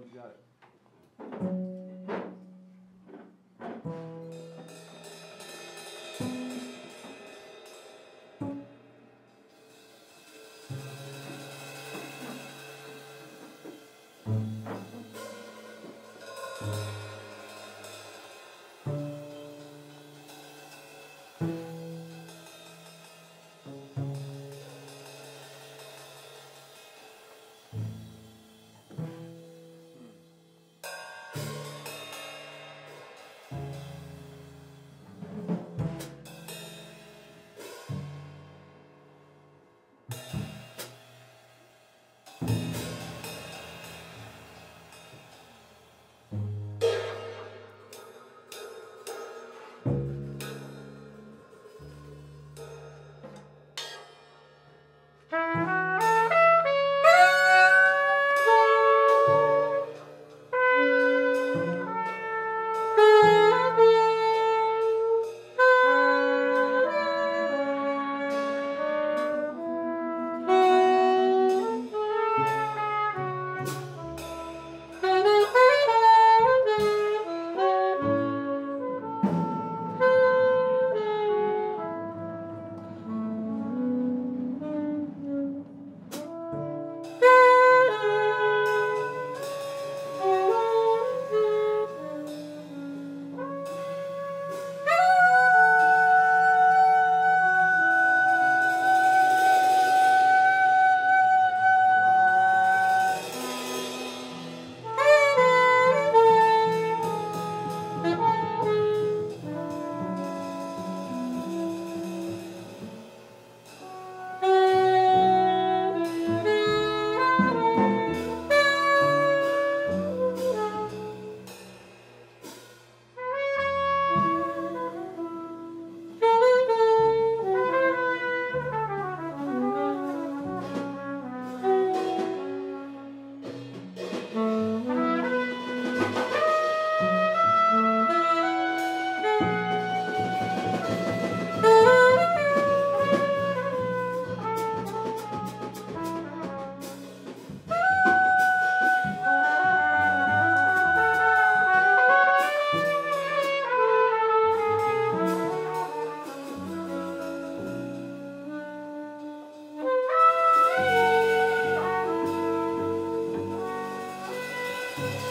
Bill, you got it.